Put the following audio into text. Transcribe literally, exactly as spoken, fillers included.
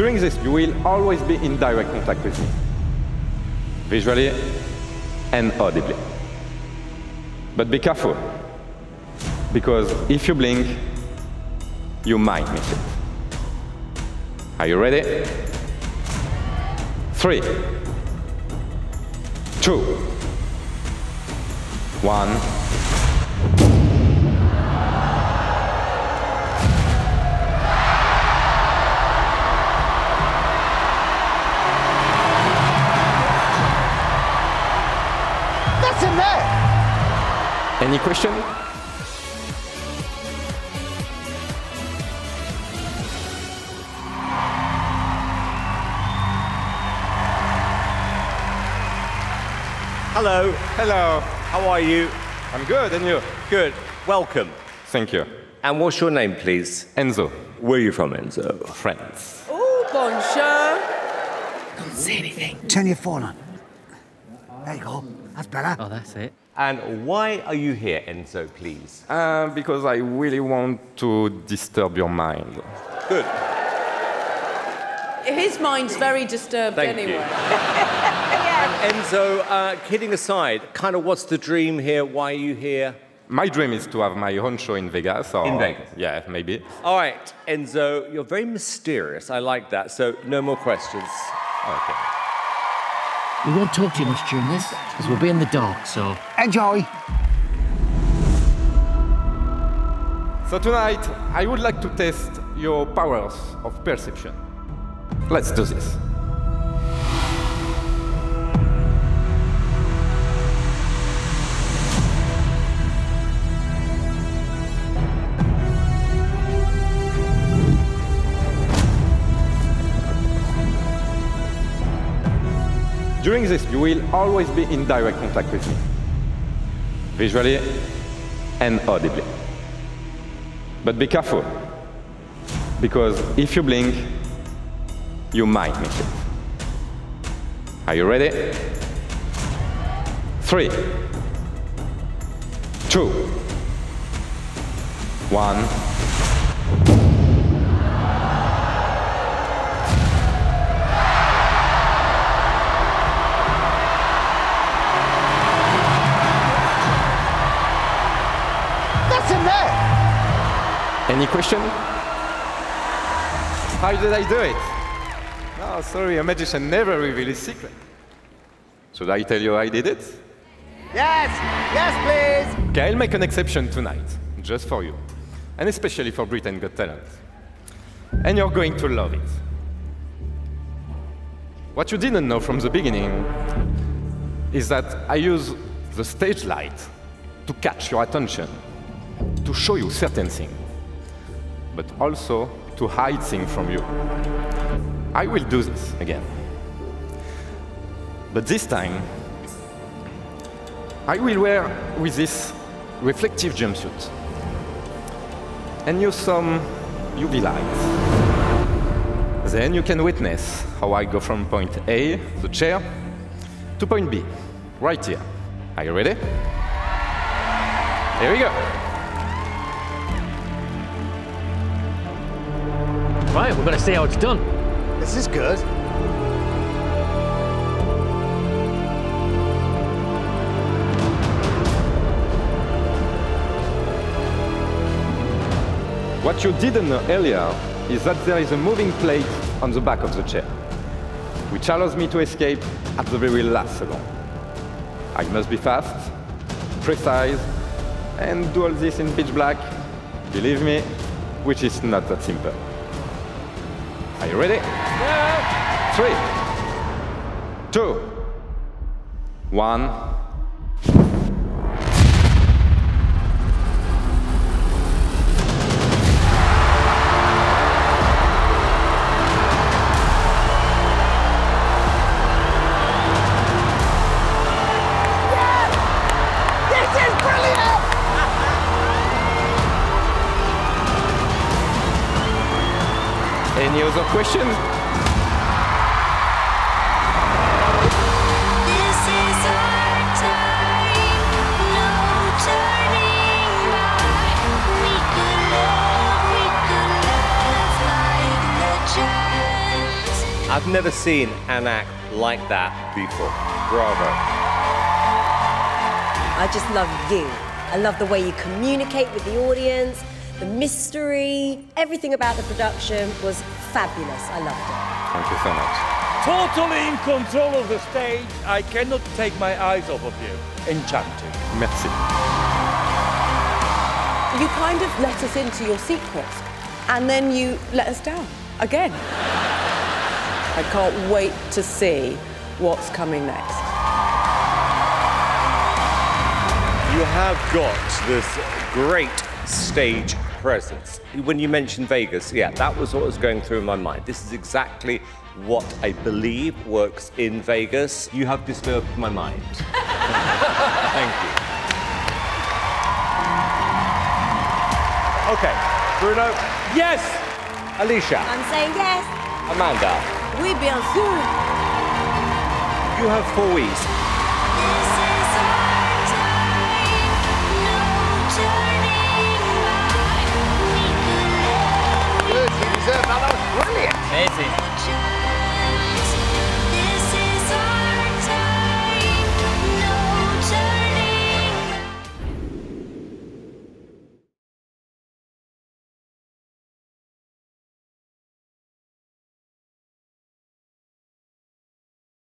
During this, you will always be in direct contact with me, visually and audibly. But be careful, because if you blink, you might miss it. Are you ready? Three, two, one. That's in there! Any question? Hello. Hello. How are you? I'm good, and you? Good. Welcome. Thank you. And what's your name, please? Enzo. Where are you from, Enzo? France. Oh, bonjour. Can't see anything. Turn your phone on. There you go. That's better. Oh, that's it. And why are you here, Enzo, please? Uh, because I really want to disturb your mind. Good. His mind's very disturbed Thank anyway. You. And Enzo, uh, kidding aside, kind of what's the dream here? Why are you here? My dream is to have my own show in Vegas. Or, in Vegas? Yeah, maybe. All right, Enzo, you're very mysterious. I like that. So, no more questions. Okay. We won't talk too much during this, because we'll be in the dark, so... Enjoy! So tonight, I would like to test your powers of perception. Let's do this. During this, you will always be in direct contact with me, visually and audibly. But be careful, because if you blink, you might miss it. Are you ready? Three, two, one. Any question? How did I do it? Oh, sorry, a magician never reveals his secret. Should I tell you I did it? Yes! Yes, please! Okay, I'll make an exception tonight, just for you. And especially for Britain's Got Talent. And you're going to love it. What you didn't know from the beginning is that I use the stage light to catch your attention, to show you certain things, but also to hide things from you. I will do this again. But this time, I will wear with this reflective jumpsuit and use some U V lights. Then you can witness how I go from point A, the chair, to point B, right here. Are you ready? Here we go. Right, we're going to see how it's done. This is good. What you didn't know earlier is that there is a moving plate on the back of the chair, which allows me to escape at the very last second. I must be fast, precise, and do all this in pitch black, believe me, which is not that simple. Are you ready? Yeah. Three, two, one. Any other questions? This is our time, no turning back. We could love, we could love like the child. I've never seen an act like that before. Bravo. I just love you. I love the way you communicate with the audience, the mystery, everything about the production was fabulous. I loved it. Thank you so much. Totally in control of the stage. I cannot take my eyes off of you. Enchanted. Merci. You kind of let us into your secrets, and then you let us down again. I can't wait to see what's coming next. You have got this great stage presence. When you mentioned Vegas, yeah, that was what was going through my mind. This is exactly what I believe works in Vegas. You have disturbed my mind. Thank you. Okay, Bruno. Yes! Alicia. I'm saying yes. Amanda. Oui, bien sûr. You have four weeks. This is our time. No turning back. Good, you deserve that. That was brilliant. Amazing.